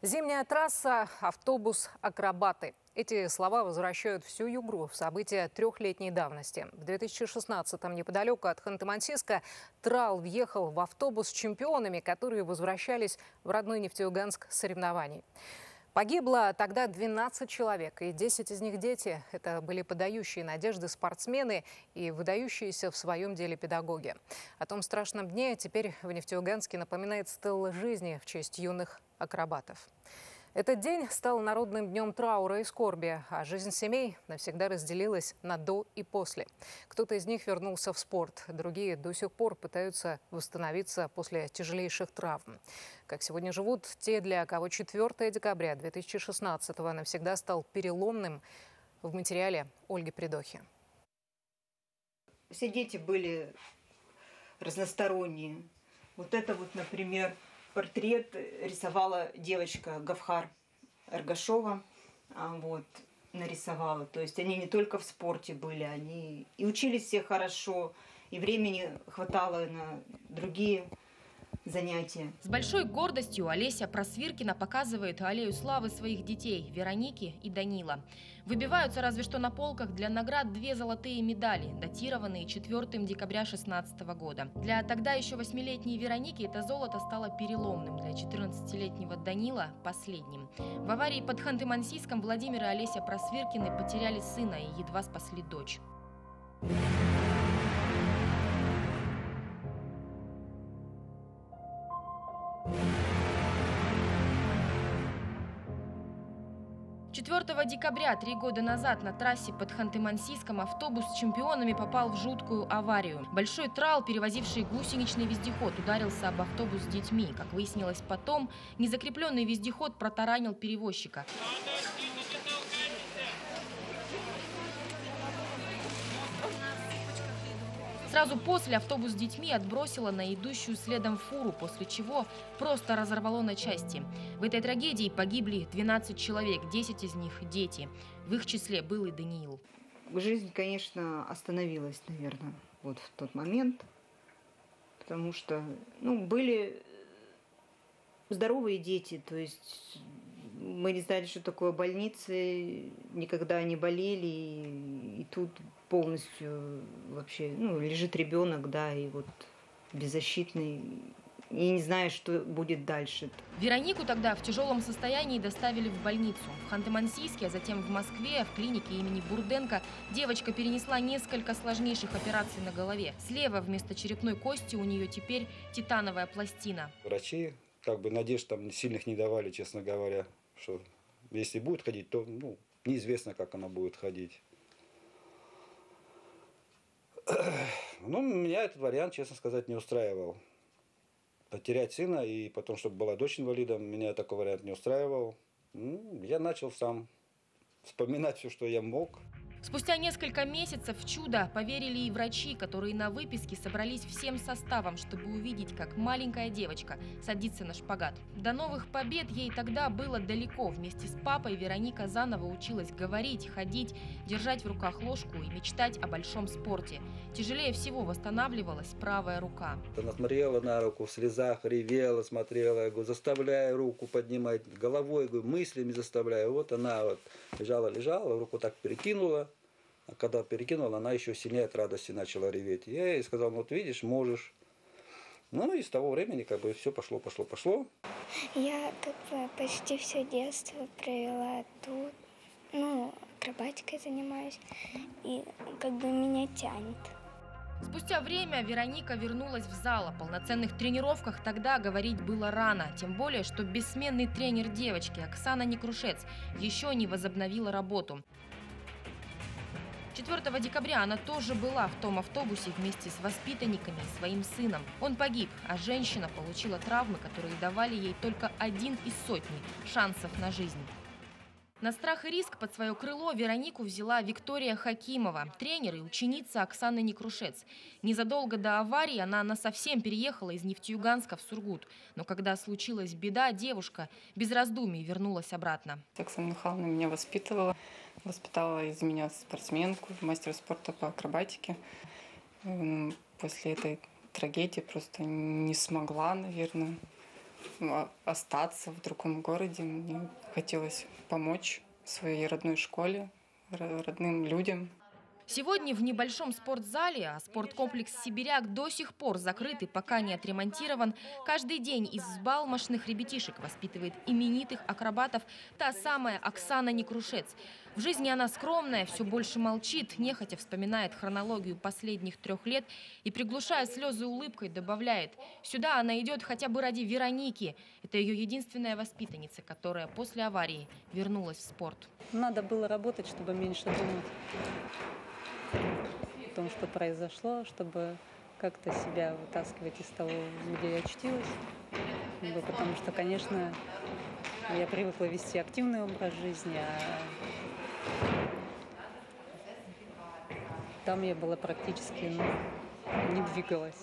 Зимняя трасса, автобус, акробаты. Эти слова возвращают всю Югру в события трехлетней давности. В 2016-м неподалеку от Ханты-Мансийска трал въехал в автобус с чемпионами, которые возвращались в родной Нефтеюганск с соревнований. Погибло тогда 12 человек, и 10 из них дети. Это были подающие надежды спортсмены и выдающиеся в своем деле педагоги. О том страшном дне теперь в Нефтеюганске напоминает стелла жизни в честь юных акробатов. Этот день стал народным днем траура и скорби, а жизнь семей навсегда разделилась на до и после. Кто-то из них вернулся в спорт, другие до сих пор пытаются восстановиться после тяжелейших травм. Как сегодня живут те, для кого 4 декабря 2016-го навсегда стал переломным, в материале Ольги Придохи. Все дети были разносторонние. Вот это вот, например... Портрет рисовала девочка Гавхар Эргашова, вот, нарисовала. То есть они не только в спорте были, они и учились все хорошо, и времени хватало на другие занятия. С большой гордостью Олеся Просвиркина показывает аллею славы своих детей Вероники и Данила. Выбиваются разве что на полках для наград 2 золотые медали, датированные 4 декабря 2016 года. Для тогда еще 8-летней Вероники это золото стало переломным, для 14-летнего Данила – последним. В аварии под Ханты-Мансийском Владимир и Олеся Просвиркины потеряли сына и едва спасли дочь. Декабря 3 года назад на трассе под Ханты-Мансийском автобус с чемпионами попал в жуткую аварию. Большой трал, перевозивший гусеничный вездеход, ударился об автобус с детьми. Как выяснилось потом, незакрепленный вездеход протаранил перевозчика. Сразу после автобус с детьми отбросило на идущую следом фуру, после чего просто разорвало на части. В этой трагедии погибли 12 человек, 10 из них – дети. В их числе был и Даниил. Жизнь, конечно, остановилась, наверное, вот в тот момент, потому что, ну, были здоровые дети, то есть мы не знали, что такое больницы, никогда не болели, и тут... полностью вообще, ну, лежит ребенок, да, и вот беззащитный, и не знаю, что будет дальше. Веронику тогда в тяжелом состоянии доставили в больницу. В Ханты-Мансийске, а затем в Москве, в клинике имени Бурденко, девочка перенесла несколько сложнейших операций на голове. Слева вместо черепной кости у нее теперь титановая пластина. Врачи как бы надежд там сильных не давали, честно говоря, что если будет ходить, то, ну, неизвестно, как она будет ходить. Ну, меня этот вариант, честно сказать, не устраивал. Потерять сына и потом, чтобы была дочь инвалидом, меня такой вариант не устраивал. Ну, я начал сам вспоминать все, что я мог. Спустя несколько месяцев в чудо поверили и врачи, которые на выписке собрались всем составом, чтобы увидеть, как маленькая девочка садится на шпагат. До новых побед ей тогда было далеко. Вместе с папой Вероника заново училась говорить, ходить, держать в руках ложку и мечтать о большом спорте. Тяжелее всего восстанавливалась правая рука. Она смотрела на руку, в слезах ревела, смотрела, я говорю, заставляя руку поднимать, головой, говорю, мыслями заставляю. Вот она вот лежала, руку так перекинула. А когда перекинула, она еще сильнее от радости начала реветь. Я ей сказал, вот видишь, можешь. Ну и с того времени как бы все пошло. Я как бы почти все детство провела тут, ну, акробатикой занимаюсь, и как бы меня тянет. Спустя время Вероника вернулась в зал. О полноценных тренировках тогда говорить было рано. Тем более, что бессменный тренер девочки Оксана Некрушец еще не возобновила работу. 4 декабря она тоже была в том автобусе вместе с воспитанниками и своим сыном. Он погиб, а женщина получила травмы, которые давали ей только 1 из сотни шансов на жизнь. На страх и риск под свое крыло Веронику взяла Виктория Хакимова, тренер и ученица Оксаны Некрушец. Незадолго до аварии она насовсем переехала из Нефтеюганска в Сургут. Но когда случилась беда, девушка без раздумий вернулась обратно. Оксана Михайловна меня воспитывала. Воспитала из меня спортсменку, мастера спорта по акробатике. После этой трагедии просто не смогла, наверное, остаться в другом городе. Мне хотелось помочь своей родной школе, родным людям. Сегодня в небольшом спортзале, а спорткомплекс «Сибиряк» до сих пор закрыт и пока не отремонтирован, каждый день из взбалмошных ребятишек воспитывает именитых акробатов та самая Оксана Некрушец. В жизни она скромная, все больше молчит, нехотя вспоминает хронологию последних 3 лет и, приглушая слезы улыбкой, добавляет: сюда она идет хотя бы ради Вероники. Это ее единственная воспитанница, которая после аварии вернулась в спорт. Надо было работать, чтобы меньше думать о том, что произошло, чтобы как-то себя вытаскивать из того, где я очутилась. Потому что, конечно, я привыкла вести активный образ жизни, а там я была практически, не двигалась.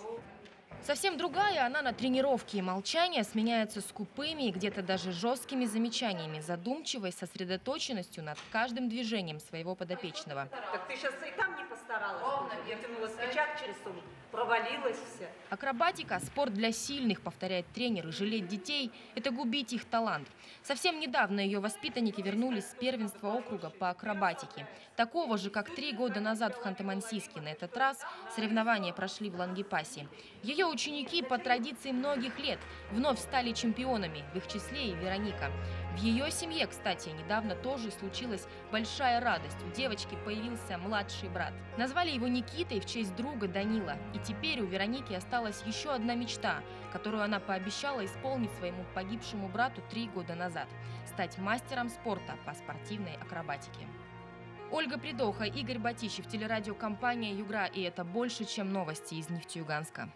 Совсем другая она на тренировке. Молчание сменяется скупыми и где-то даже жесткими замечаниями, задумчивой сосредоточенностью над каждым движением своего подопечного. Так ты сейчас и там не постаралась. Ровно, я тянула печать через сумму, провалилась вся. Акробатика – спорт для сильных, повторяет тренер. И жалеть детей – это губить их талант. Совсем недавно ее воспитанники вернулись с первенства округа по акробатике. Такого же, как 3 года назад в Ханты-Мансийске. На этот раз соревнования прошли в Лангепасе. Ее ученики по традиции многих лет вновь стали чемпионами, в их числе и Вероника. В ее семье, кстати, недавно тоже случилась большая радость. У девочки появился младший брат. Назвали его Никитой в честь друга Данила. И теперь у Вероники осталась еще одна мечта, которую она пообещала исполнить своему погибшему брату 3 года назад – стать мастером спорта по спортивной акробатике. Ольга Придоха, Игорь Батищев, телерадиокомпания «Югра». И это больше, чем новости из Нефтеюганска.